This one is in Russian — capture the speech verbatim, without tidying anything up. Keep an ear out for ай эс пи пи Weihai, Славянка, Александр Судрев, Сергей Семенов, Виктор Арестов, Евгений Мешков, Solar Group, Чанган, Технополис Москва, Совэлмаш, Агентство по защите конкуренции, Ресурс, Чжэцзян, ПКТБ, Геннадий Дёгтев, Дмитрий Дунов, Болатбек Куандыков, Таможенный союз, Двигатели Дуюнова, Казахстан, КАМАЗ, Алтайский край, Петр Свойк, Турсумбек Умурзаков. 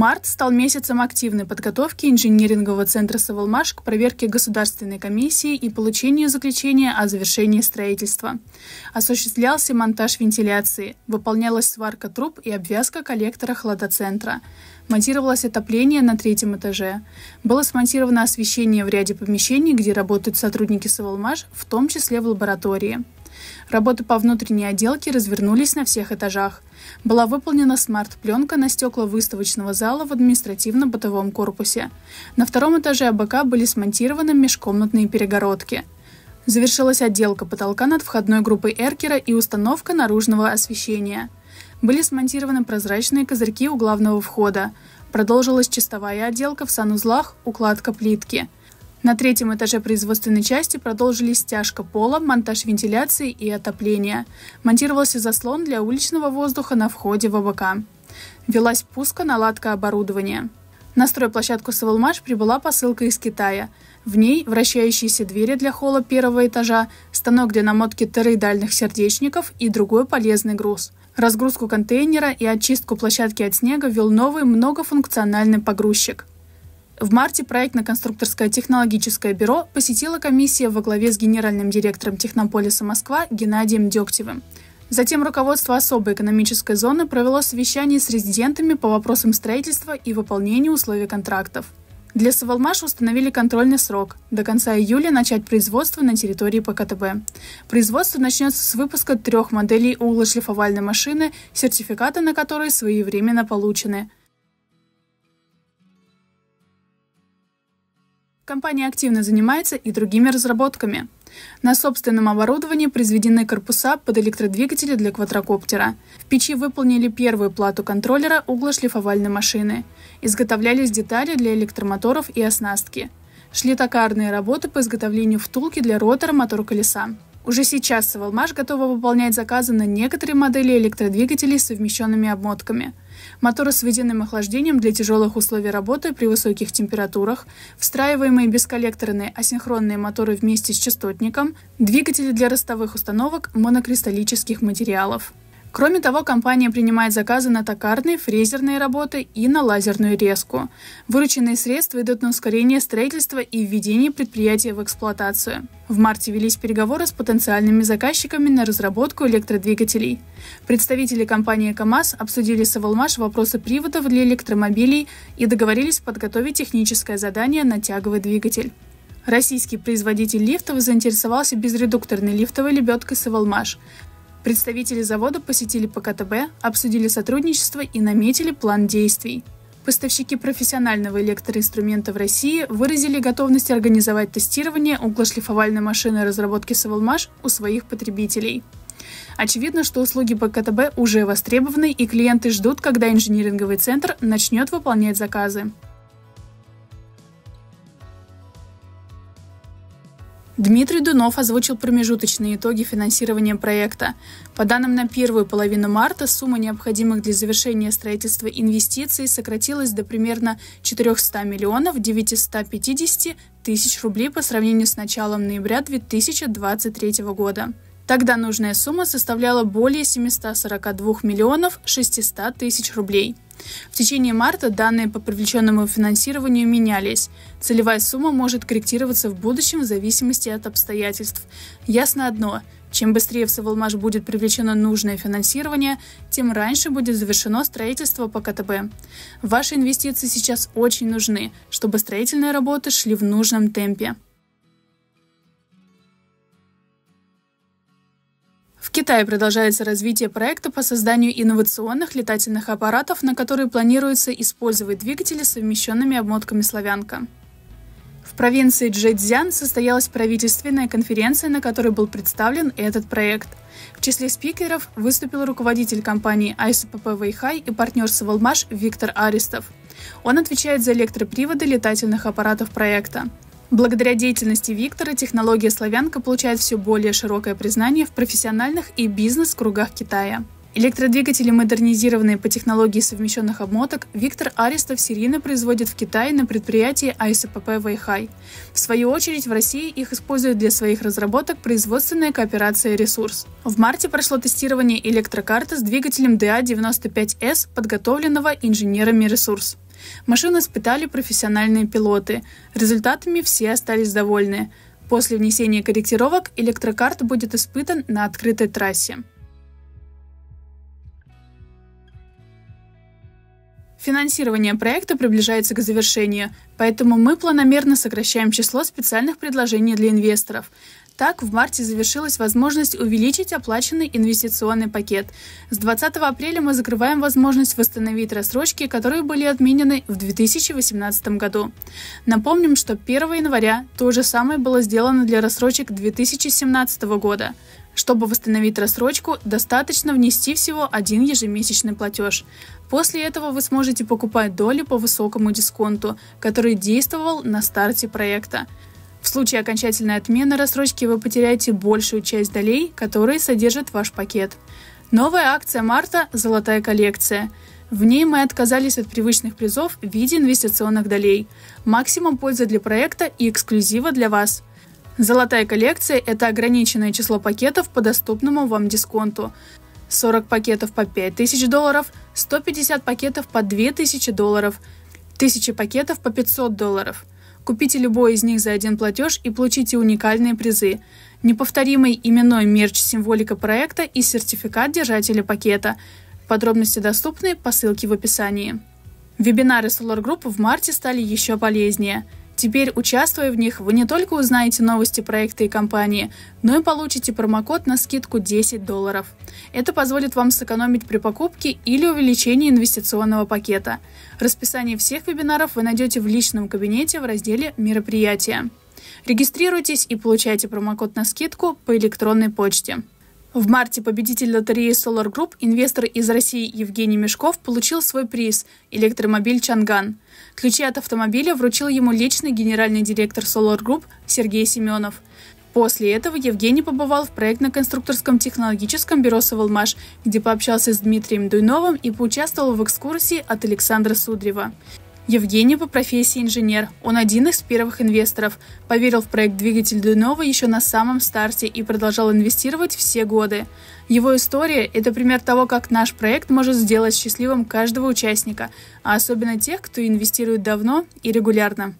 Март стал месяцем активной подготовки инжинирингового центра «Совэлмаш» к проверке Государственной комиссии и получению заключения о завершении строительства. Осуществлялся монтаж вентиляции, выполнялась сварка труб и обвязка коллектора хладоцентра. Монтировалось отопление на третьем этаже. Было смонтировано освещение в ряде помещений, где работают сотрудники «Совэлмаш», в том числе в лаборатории. Работы по внутренней отделке развернулись на всех этажах. Была выполнена смарт-пленка на стекла выставочного зала в административно-бытовом корпусе. На втором этаже АБК были смонтированы межкомнатные перегородки. Завершилась отделка потолка над входной группой эркера и установка наружного освещения. Были смонтированы прозрачные козырьки у главного входа. Продолжилась чистовая отделка в санузлах, укладка плитки. На третьем этаже производственной части продолжились стяжка пола, монтаж вентиляции и отопления. Монтировался заслон для уличного воздуха на входе в АБК. Велась пуска, наладка оборудования. На стройплощадку «Совэлмаш» прибыла посылка из Китая. В ней вращающиеся двери для холла первого этажа, станок для намотки тороидальных сердечников и другой полезный груз. Разгрузку контейнера и очистку площадки от снега вел новый многофункциональный погрузчик. В марте проектно-конструкторское технологическое бюро посетила комиссия во главе с генеральным директором Технополиса Москва Геннадием Дёгтевым. Затем руководство особой экономической зоны провело совещание с резидентами по вопросам строительства и выполнения условий контрактов. Для «Совэлмаш» установили контрольный срок – до конца июля начать производство на территории ПКТБ. Производство начнется с выпуска трех моделей углошлифовальной машины, сертификаты на которые своевременно получены. Компания активно занимается и другими разработками. На собственном оборудовании произведены корпуса под электродвигатели для квадрокоптера. В печи выполнили первую плату контроллера углошлифовальной машины. Изготовлялись детали для электромоторов и оснастки. Шли токарные работы по изготовлению втулки для ротора мотор-колеса. Уже сейчас «Совэлмаш» готова выполнять заказы на некоторые модели электродвигателей с совмещенными обмотками. Моторы с водяным охлаждением для тяжелых условий работы при высоких температурах, встраиваемые бесколлекторные асинхронные моторы вместе с частотником, двигатели для ростовых установок монокристаллических материалов. Кроме того, компания принимает заказы на токарные, фрезерные работы и на лазерную резку. Вырученные средства идут на ускорение строительства и введение предприятия в эксплуатацию. В марте велись переговоры с потенциальными заказчиками на разработку электродвигателей. Представители компании КАМАЗ обсудили с «Совэлмаш» вопросы приводов для электромобилей и договорились подготовить техническое задание на тяговый двигатель. Российский производитель лифтов заинтересовался безредукторной лифтовой лебедкой «Совэлмаш». Представители завода посетили ПКТБ, обсудили сотрудничество и наметили план действий. Поставщики профессионального электроинструмента в России выразили готовность организовать тестирование углошлифовальной машины разработки «Совэлмаш» у своих потребителей. Очевидно, что услуги ПКТБ уже востребованы, и клиенты ждут, когда инжиниринговый центр начнет выполнять заказы. Дмитрий Дунов озвучил промежуточные итоги финансирования проекта. По данным на первую половину марта, сумма необходимых для завершения строительства инвестиций сократилась до примерно четырёхсот миллионов девятисот пятидесяти тысяч рублей по сравнению с началом ноября две тысячи двадцать третьего года. Тогда нужная сумма составляла более семисот сорока двух миллионов шестисот тысяч рублей. В течение марта данные по привлеченному финансированию менялись. Целевая сумма может корректироваться в будущем в зависимости от обстоятельств. Ясно одно – чем быстрее в «Совэлмаш» будет привлечено нужное финансирование, тем раньше будет завершено строительство ПКТБ. Ваши инвестиции сейчас очень нужны, чтобы строительные работы шли в нужном темпе. В Китае продолжается развитие проекта по созданию инновационных летательных аппаратов, на которые планируется использовать двигатели с совмещенными обмотками «Славянка». В провинции Чжэцзян состоялась правительственная конференция, на которой был представлен этот проект. В числе спикеров выступил руководитель компании ай эс пи пи Weihai и партнер «Совэлмаш» Виктор Арестов. Он отвечает за электроприводы летательных аппаратов проекта. Благодаря деятельности Виктора технология «Славянка» получает все более широкое признание в профессиональных и бизнес-кругах Китая. Электродвигатели, модернизированные по технологии совмещенных обмоток, Виктор Арестов серийно производит в Китае на предприятии ай эс пи пи Weihai. В свою очередь, в России их используют для своих разработок производственная кооперация «Ресурс». В марте прошло тестирование электрокарты с двигателем ди эй девяносто пять эс, подготовленного инженерами «Ресурс». Машину испытали профессиональные пилоты. Результатами все остались довольны. После внесения корректировок электрокарт будет испытан на открытой трассе. Финансирование проекта приближается к завершению, поэтому мы планомерно сокращаем число специальных предложений для инвесторов. Так, в марте завершилась возможность увеличить оплаченный инвестиционный пакет. С двадцатого апреля мы закрываем возможность восстановить рассрочки, которые были отменены в две тысячи восемнадцатом году. Напомним, что первого января то же самое было сделано для рассрочек две тысячи семнадцатого года. Чтобы восстановить рассрочку, достаточно внести всего один ежемесячный платеж. После этого вы сможете покупать доли по высокому дисконту, который действовал на старте проекта. В случае окончательной отмены рассрочки вы потеряете большую часть долей, которые содержит ваш пакет. Новая акция марта «Золотая коллекция». В ней мы отказались от привычных призов в виде инвестиционных долей. Максимум пользы для проекта и эксклюзива для вас. «Золотая коллекция» – это ограниченное число пакетов по доступному вам дисконту. сорок пакетов по пять тысяч долларов, сто пятьдесят пакетов по две тысячи долларов, тысяча пакетов по пятьсот долларов. Купите любой из них за один платеж и получите уникальные призы. Неповторимый именной мерч символика проекта и сертификат держателя пакета. Подробности доступны по ссылке в описании. Вебинары Solar Group в марте стали еще полезнее. Теперь, участвуя в них, вы не только узнаете новости проекта и компании, но и получите промокод на скидку десять долларов. Это позволит вам сэкономить при покупке или увеличении инвестиционного пакета. Расписание всех вебинаров вы найдете в личном кабинете в разделе «Мероприятия». Регистрируйтесь и получайте промокод на скидку по электронной почте. В марте победитель лотереи Solar Group, инвестор из России Евгений Мешков, получил свой приз – электромобиль «Чанган». Ключи от автомобиля вручил ему личный генеральный директор Solar Group Сергей Семенов. После этого Евгений побывал в проектно-конструкторском технологическом бюро «Совэлмаш», где пообщался с Дмитрием Дуновым и поучаствовал в экскурсии от Александра Судрева. Евгений по профессии инженер, он один из первых инвесторов, поверил в проект «Двигатель Дуюнова» еще на самом старте и продолжал инвестировать все годы. Его история – это пример того, как наш проект может сделать счастливым каждого участника, а особенно тех, кто инвестирует давно и регулярно.